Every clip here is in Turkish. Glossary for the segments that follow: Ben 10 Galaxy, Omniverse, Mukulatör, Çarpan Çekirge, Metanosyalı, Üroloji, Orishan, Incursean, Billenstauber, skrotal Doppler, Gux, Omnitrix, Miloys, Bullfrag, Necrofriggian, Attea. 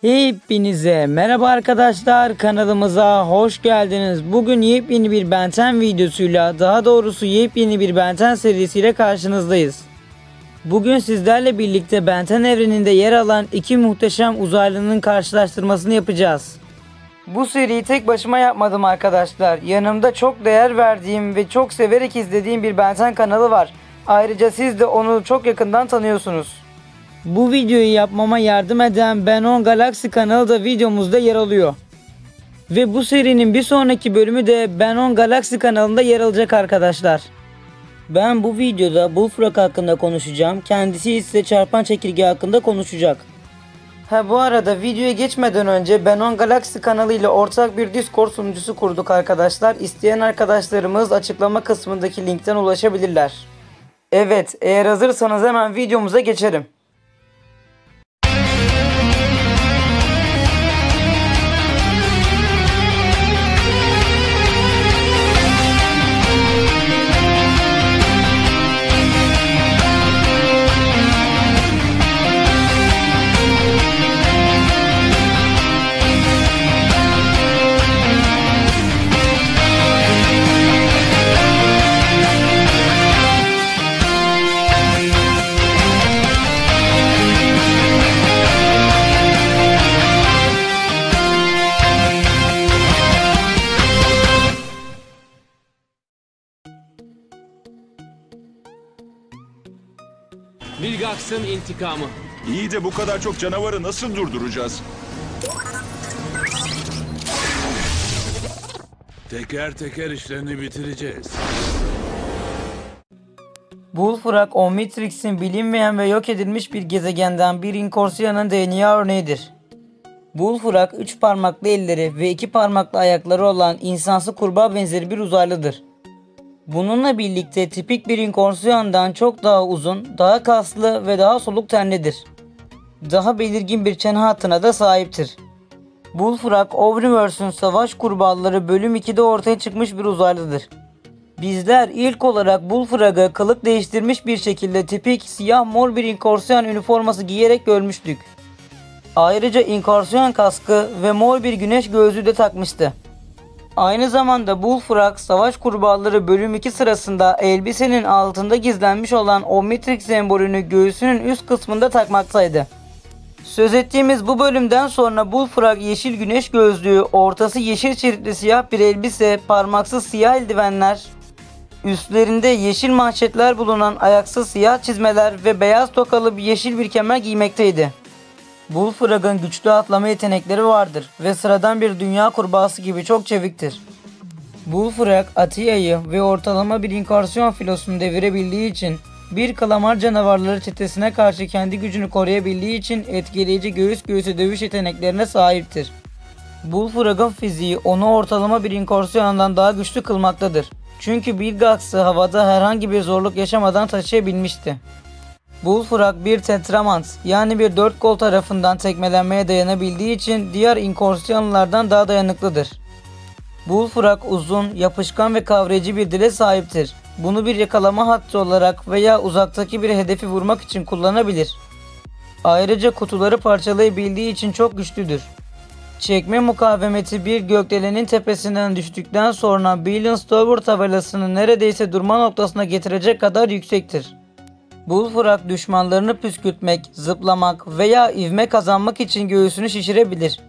Hepinize merhaba arkadaşlar, kanalımıza hoş geldiniz. Bugün yepyeni bir Ben 10 videosuyla, daha doğrusu yepyeni bir Ben 10 serisiyle karşınızdayız. Bugün sizlerle birlikte Ben 10 evreninde yer alan iki muhteşem uzaylının karşılaştırmasını yapacağız. Bu seriyi tek başıma yapmadım arkadaşlar. Yanımda çok değer verdiğim ve çok severek izlediğim bir Ben 10 kanalı var. Ayrıca siz de onu çok yakından tanıyorsunuz. Bu videoyu yapmama yardım eden Ben 10 Galaxy kanalı da videomuzda yer alıyor. Ve bu serinin bir sonraki bölümü de Ben 10 Galaxy kanalında yer alacak arkadaşlar. Ben bu videoda Bullfrag hakkında konuşacağım. Kendisi ise Çarpan Çekirge hakkında konuşacak. Bu arada videoya geçmeden önce Ben 10 Galaxy kanalı ile ortak bir Discord sunucusu kurduk arkadaşlar. İsteyen arkadaşlarımız açıklama kısmındaki linkten ulaşabilirler. Evet, eğer hazırsanız hemen videomuza geçelim. Gux'ın intikamı. İyi de bu kadar çok canavarı nasıl durduracağız? Teker teker işlerini bitireceğiz. Bullfrag, Omnitrix'in bilinmeyen ve yok edilmiş bir gezegenden bir Incursean'ın DNA örneğidir. Bullfrag, 3 parmaklı elleri ve 2 parmaklı ayakları olan insansı kurbağa benzeri bir uzaylıdır. Bununla birlikte tipik bir Incursean'dan çok daha uzun, daha kaslı ve daha soluk tenlidir. Daha belirgin bir çene hattına da sahiptir. Bullfrag, Omniverse'ün Savaş Kurbağaları bölüm 2'de ortaya çıkmış bir uzaylıdır. Bizler ilk olarak Bullfrag'ı kılık değiştirmiş bir şekilde tipik siyah mor bir Incursean üniforması giyerek görmüştük. Ayrıca Incursean kaskı ve mor bir güneş gözlüğü de takmıştı. Aynı zamanda Bullfrag, Savaş Kurbağaları bölüm 2 sırasında elbisenin altında gizlenmiş olan Omnitrix sembolünü göğsünün üst kısmında takmaktaydı. Söz ettiğimiz bu bölümden sonra Bullfrag yeşil güneş gözlüğü, ortası yeşil şeritli siyah bir elbise, parmaksız siyah eldivenler, üstlerinde yeşil manşetler bulunan ayaksız siyah çizmeler ve beyaz tokalı yeşil bir kemer giymekteydi. Bullfrag'ın güçlü atlama yetenekleri vardır ve sıradan bir dünya kurbağası gibi çok çeviktir. Bullfrag, Attea'yı ve ortalama bir Incursean filosunu devirebildiği için, bir kalamar canavarları çetesine karşı kendi gücünü koruyabildiği için etkileyici göğüs göğüse dövüş yeteneklerine sahiptir. Bullfrag'ın fiziği onu ortalama bir Incursean'dan daha güçlü kılmaktadır. Çünkü bir Gux'ı havada herhangi bir zorluk yaşamadan taşıyabilmişti. Bullfrag bir tetramant, yani bir 4 kol tarafından tekmelenmeye dayanabildiği için diğer Incursean'lardan daha dayanıklıdır. Bullfrag uzun, yapışkan ve kavrayıcı bir dile sahiptir. Bunu bir yakalama hattı olarak veya uzaktaki bir hedefi vurmak için kullanabilir. Ayrıca kutuları parçalayabildiği için çok güçlüdür. Çekme mukavemeti bir gökdelenin tepesinden düştükten sonra Billenstauber tabelasını neredeyse durma noktasına getirecek kadar yüksektir. Bullfrag düşmanlarını püskürtmek, zıplamak veya ivme kazanmak için göğsünü şişirebilir.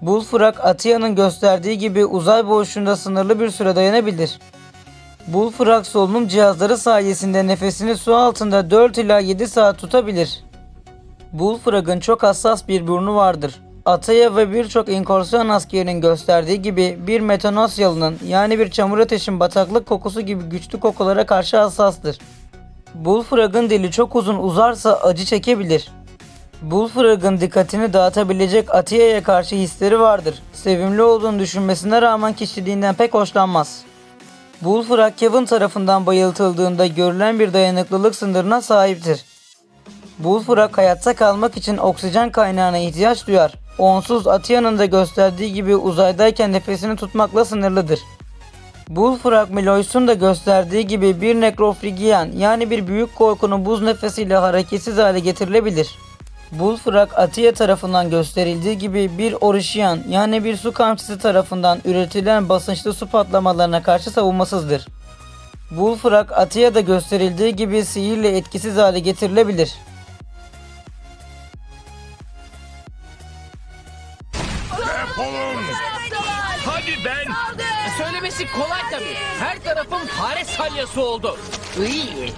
Bullfrag, Attea'nın gösterdiği gibi uzay boşluğunda sınırlı bir süre dayanabilir. Bullfrag solunum cihazları sayesinde nefesini su altında 4 ila 7 saat tutabilir. Bullfrag'ın çok hassas bir burnu vardır. Attea ve birçok Incursean askerinin gösterdiği gibi bir metanosyalının, yani bir çamur ateşin bataklık kokusu gibi güçlü kokulara karşı hassastır. Bullfrag'ın dili çok uzun uzarsa acı çekebilir. Bullfrag'ın dikkatini dağıtabilecek Attea'ya karşı hisleri vardır. Sevimli olduğunu düşünmesine rağmen kişiliğinden pek hoşlanmaz. Bullfrag, Kevin tarafından bayıltıldığında görülen bir dayanıklılık sınırına sahiptir. Bullfrag hayatta kalmak için oksijen kaynağına ihtiyaç duyar. Onsuz Attea'nın da gösterdiği gibi uzaydayken nefesini tutmakla sınırlıdır. Bullfrag, Miloys'un da gösterdiği gibi bir Necrofriggian, yani bir büyük korkunun buz nefesiyle hareketsiz hale getirilebilir. Bullfrag Attea tarafından gösterildiği gibi bir Orishan yani bir su kamçısı tarafından üretilen basınçlı su patlamalarına karşı savunmasızdır. Bullfrag Attea'da gösterildiği gibi sihirle etkisiz hale getirilebilir. Defolun! Hadi ben! Söylemesi kolay tabii. Her tarafım fare salyası oldu. İyi.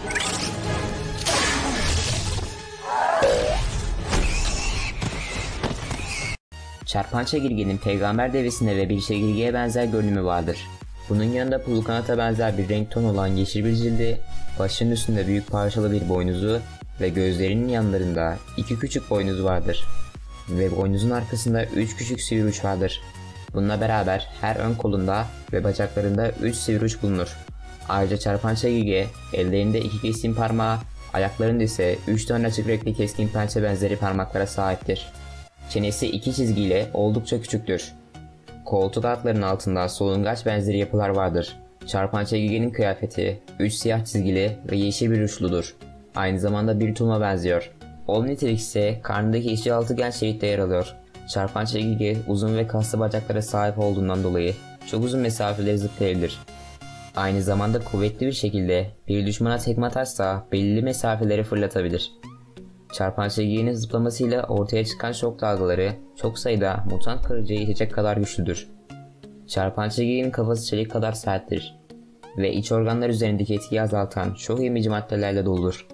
Çarpan Çekirge'nin peygamber devesinde ve bir çekirgeye benzer görünümü vardır. Bunun yanında pulukanata benzer bir renk ton olan yeşil bir cildi, başının üstünde büyük parçalı bir boynuzu ve gözlerinin yanlarında iki küçük boynuz vardır. Ve boynuzun arkasında üç küçük sivri uç vardır. Bununla beraber her ön kolunda ve bacaklarında üç sivri uç bulunur. Ayrıca Çarpan Çekirge ellerinde iki keskin parmağı, ayaklarında ise üç tane açık renkli keskin pençe benzeri parmaklara sahiptir. Çenesi iki çizgiyle oldukça küçüktür. Koltuk altlarının altında solungaç benzeri yapılar vardır. Çarpan Çekirge'nin kıyafeti 3 siyah çizgili ve yeşil bir uçludur. Aynı zamanda bir tuluma benziyor. Omnitrix ise karnındaki işçi altı genç şeritte yer alıyor. Çarpan Çekirge uzun ve kaslı bacaklara sahip olduğundan dolayı çok uzun mesafeleri zıplayabilir. Aynı zamanda kuvvetli bir şekilde bir düşmana tekme atarsa belirli mesafeleri fırlatabilir. Çarpan Çekirge'nin zıplamasıyla ortaya çıkan şok dalgaları çok sayıda mutant kırıcıyı itecek kadar güçlüdür. Çarpan Çekirge'nin kafası çelik kadar serttir ve iç organlar üzerindeki etkiyi azaltan şok emici maddelerle doludur.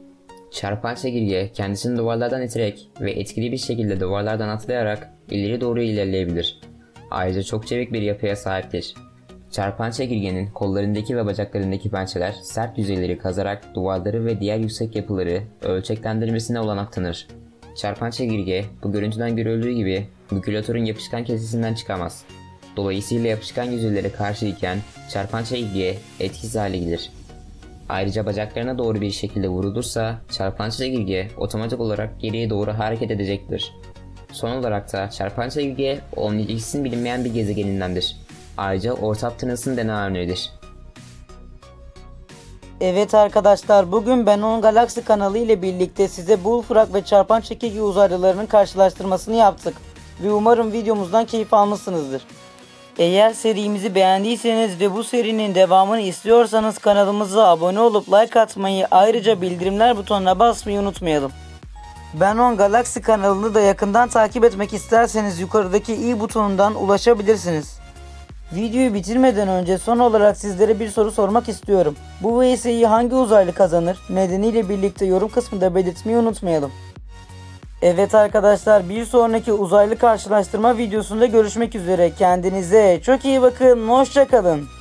Çarpan Çekirge kendisini duvarlardan iterek ve etkili bir şekilde duvarlardan atlayarak ileri doğru ilerleyebilir. Ayrıca çok çevik bir yapıya sahiptir. Çarpan Çekirge'nin kollarındaki ve bacaklarındaki pençeler sert yüzeyleri kazarak duvarları ve diğer yüksek yapıları ölçeklendirmesine olanak tanır. Çarpan Çekirge bu görüntüden görüldüğü gibi Mukulatör'ün yapışkan kesesinden çıkamaz. Dolayısıyla yapışkan yüzeylere karşı iken Çarpan Çekirge etkisiz hale gelir. Ayrıca bacaklarına doğru bir şekilde vurulursa Çarpan Çekirge otomatik olarak geriye doğru hareket edecektir. Son olarak da Çarpan Çekirge Omnitrix'in bilinmeyen bir gezegenindendir. Ayrıca ortap tınasının deneye örneğidir. Evet arkadaşlar, bugün Ben 10 Galaxy kanalı ile birlikte size Bullfrag ve Çarpan Çekirge uzaylılarının karşılaştırmasını yaptık. Ve umarım videomuzdan keyif almışsınızdır. Eğer serimizi beğendiyseniz ve bu serinin devamını istiyorsanız kanalımıza abone olup like atmayı, ayrıca bildirimler butonuna basmayı unutmayalım. Ben 10 Galaxy kanalını da yakından takip etmek isterseniz yukarıdaki i butonundan ulaşabilirsiniz. Videoyu bitirmeden önce son olarak sizlere bir soru sormak istiyorum. Bu vs'yi hangi uzaylı kazanır? Nedeniyle birlikte yorum kısmında belirtmeyi unutmayalım. Evet arkadaşlar, bir sonraki uzaylı karşılaştırma videosunda görüşmek üzere. Kendinize çok iyi bakın. Hoşça kalın.